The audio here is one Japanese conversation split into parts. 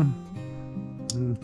うん。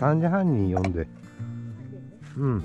3時半に読んで、うん。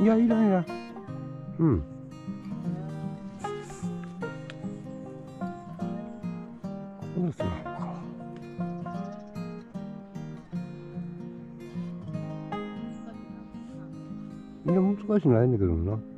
いや、いらんいらん。うん。この人なのか。いや、難しくないんだけどな。